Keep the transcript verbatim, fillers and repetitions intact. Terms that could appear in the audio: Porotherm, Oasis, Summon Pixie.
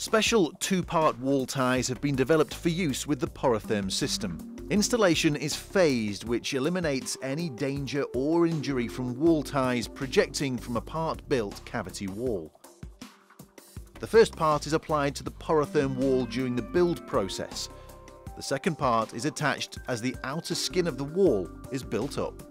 Special two-part wall ties have been developed for use with the Porotherm system. Installation is phased, which eliminates any danger or injury from wall ties projecting from a part-built cavity wall. The first part is applied to the Porotherm wall during the build process. The second part is attached as the outer skin of the wall is built up.